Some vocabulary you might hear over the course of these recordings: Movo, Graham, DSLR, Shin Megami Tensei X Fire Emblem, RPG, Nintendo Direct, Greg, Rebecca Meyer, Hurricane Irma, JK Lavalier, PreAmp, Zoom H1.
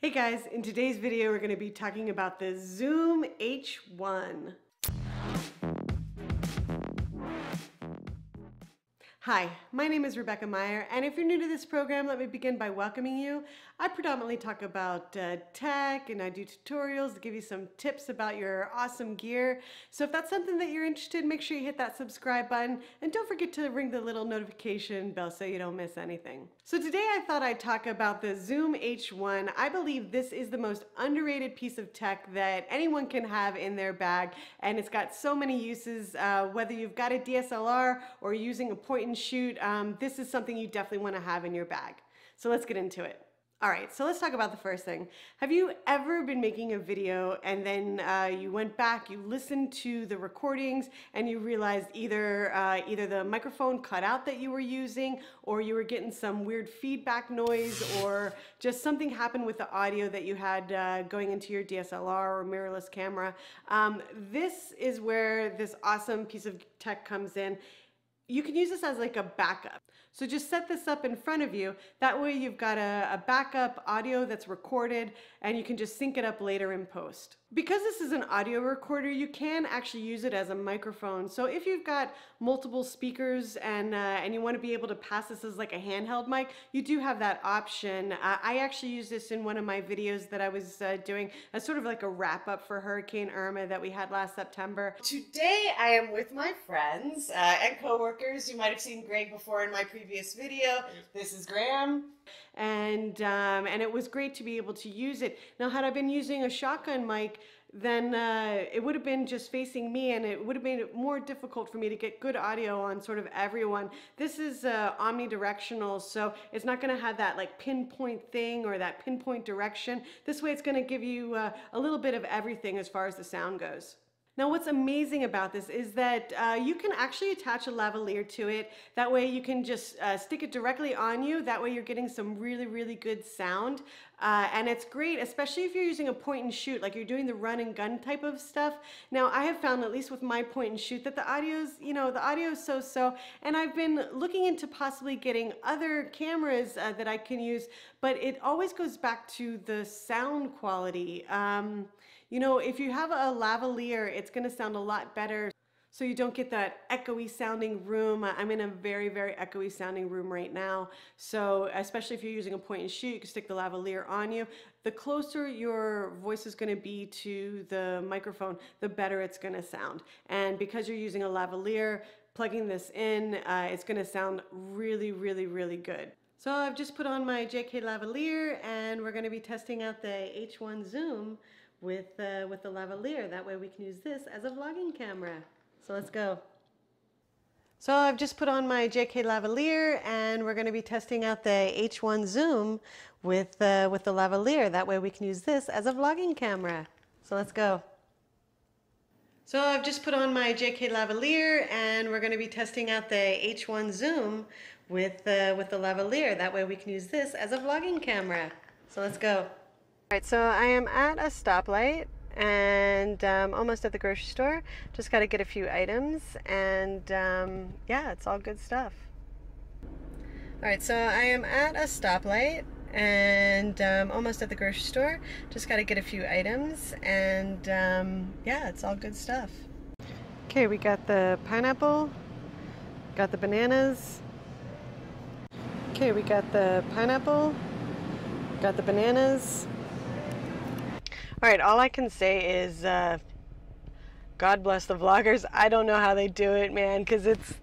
Hey guys, in today's video we're going to be talking about the Zoom H1. Hi, my name is Rebecca Meyer, and if you're new to this program, let me begin by welcoming you. I predominantly talk about tech, and I do tutorials to give you some tips about your awesome gear. So if that's something that you're interested in, make sure you hit that subscribe button, and don't forget to ring the little notification bell so you don't miss anything. So today I thought I'd talk about the Zoom H1. I believe this is the most underrated piece of tech that anyone can have in their bag, and it's got so many uses, whether you've got a DSLR or using a point and shoot, this is something you definitely want to have in your bag. So let's get into it. All right, so let's talk about the first thing. Have you ever been making a video and then you went back, you listened to the recordings, and you realized either the microphone cut out that you were using, or you were getting some weird feedback noise, or just something happened with the audio that you had going into your DSLR or mirrorless camera? This is where this awesome piece of tech comes in. You can use this as like a backup. So just set this up in front of you. That way you've got a backup audio that's recorded, and you can just sync it up later in post. Because this is an audio recorder, you can actually use it as a microphone. So if you've got multiple speakers and you want to be able to pass this as like a handheld mic, you do have that option. I actually used this in one of my videos that I was doing as sort of like a wrap up for Hurricane Irma that we had last September. Today I am with my friends and coworkers. You might have seen Greg before in my previous video. This is Graham. And it was great to be able to use it. Now, had I been using a shotgun mic, then it would have been just facing me, and it would have made it more difficult for me to get good audio on sort of everyone. This is omnidirectional, so it's not going to have that like pinpoint thing or that pinpoint direction. This way it's going to give you a little bit of everything as far as the sound goes. Now, what's amazing about this is that you can actually attach a lavalier to it. That way you can just stick it directly on you. That way you're getting some really, really good sound. And it's great, especially if you're using a point and shoot, like you're doing the run and gun type of stuff. Now, I have found, at least with my point and shoot, that the audio is so-so, and I've been looking into possibly getting other cameras that I can use, but it always goes back to the sound quality. You know, if you have a lavalier, it's going to sound a lot better. So you don't get that echoey sounding room. I'm in a very, very echoey sounding room right now. So especially if you're using a point and shoot, you can stick the lavalier on you. The closer your voice is going to be to the microphone, the better it's going to sound. And because you're using a lavalier, plugging this in, it's going to sound really, really, really good. So I've just put on my JK Lavalier, and we're going to be testing out the H1 Zoom with the lavalier. That way we can use this as a vlogging camera. So let's go. So I've just put on my JK Lavalier, and we're going to be testing out the H1 Zoom with the lavalier. That way we can use this as a vlogging camera. So let's go. So I've just put on my JK Lavalier, and we're going to be testing out the H1 Zoom with the lavalier. That way we can use this as a vlogging camera. So let's go. All right, so I am at a stoplight, and almost at the grocery store. Just got to get a few items, and yeah, it's all good stuff. All right, so I am at a stoplight, and almost at the grocery store. Just got to get a few items, and yeah, it's all good stuff. Okay, we got the pineapple, got the bananas. Okay, we got the pineapple, got the bananas. All right, all I can say is God bless the vloggers. I don't know how they do it, man, because it's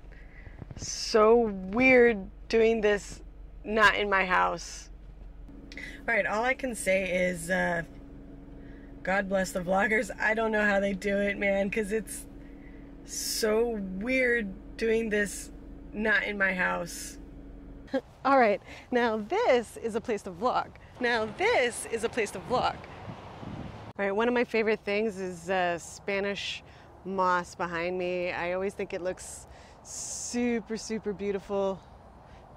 so weird doing this not in my house. All right, all I can say is God bless the vloggers. I don't know how they do it, man, because it's so weird doing this not in my house. All right, now this is a place to vlog. Now this is a place to vlog. All right, one of my favorite things is Spanish moss behind me. I always think it looks super, super beautiful.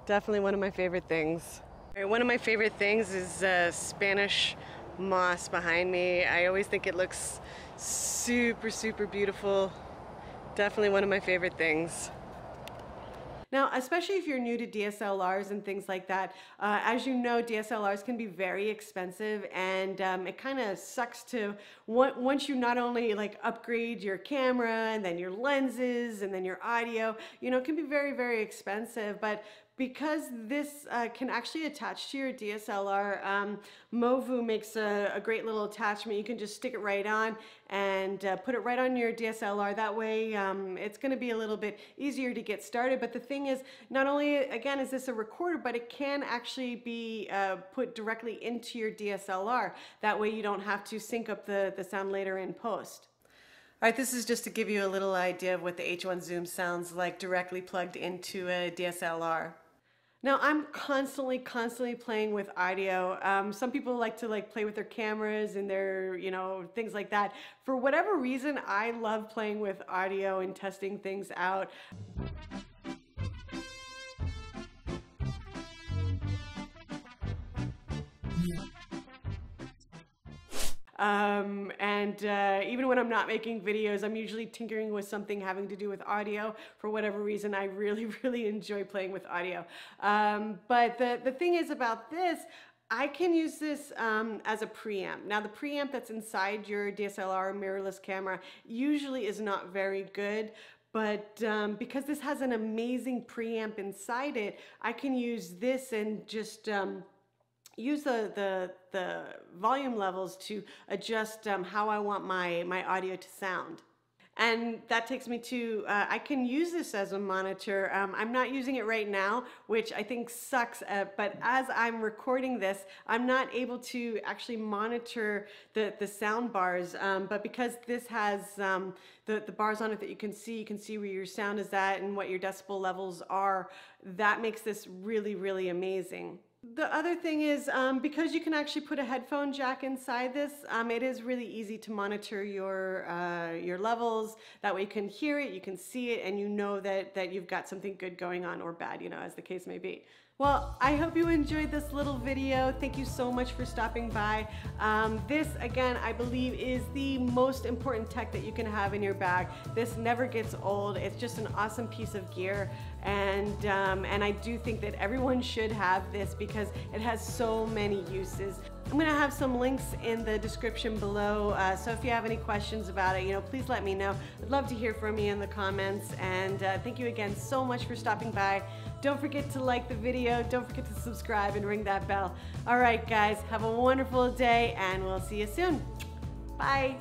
Definitely one of my favorite things. All right, one of my favorite things is Spanish moss behind me. I always think it looks super, super beautiful. Definitely one of my favorite things. Now, especially if you're new to DSLRs and things like that, as you know, DSLRs can be very expensive, and it kind of sucks to once you not only like upgrade your camera and then your lenses and then your audio, you know, it can be very, very expensive. But because this can actually attach to your DSLR, Movo makes a great little attachment. You can just stick it right on and put it right on your DSLR. That way it's gonna be a little bit easier to get started. But the thing is, not only, again, is this a recorder, but it can actually be put directly into your DSLR. That way you don't have to sync up the sound later in post. All right, this is just to give you a little idea of what the H1 Zoom sounds like directly plugged into a DSLR. Now, I'm constantly playing with audio. Some people like to play with their cameras and their, you know, things like that. For whatever reason, I love playing with audio and testing things out. Even when I'm not making videos, I'm usually tinkering with something having to do with audio. For whatever reason, I really enjoy playing with audio. But the thing is about this, I can use this as a preamp. Now, the preamp that's inside your DSLR mirrorless camera usually is not very good. But because this has an amazing preamp inside it, I can use this and just use the volume levels to adjust how I want my audio to sound. And that takes me to, I can use this as a monitor. I'm not using it right now, which I think sucks, but as I'm recording this, I'm not able to actually monitor the sound bars, but because this has the bars on it that you can see where your sound is at and what your decibel levels are, that makes this really amazing. The other thing is, because you can actually put a headphone jack inside this, it is really easy to monitor your levels. That way you can hear it, you can see it, and you know that you've got something good going on or bad, you know, as the case may be. Well, I hope you enjoyed this little video. Thank you so much for stopping by. This, again, I believe is the most important tech that you can have in your bag. This never gets old. It's just an awesome piece of gear. And I do think that everyone should have this because it has so many uses. I'm gonna have some links in the description below, so if you have any questions about it, you know, please let me know. I'd love to hear from you in the comments, and thank you again so much for stopping by. Don't forget to like the video, don't forget to subscribe and ring that bell. All right, guys, have a wonderful day, and we'll see you soon. Bye.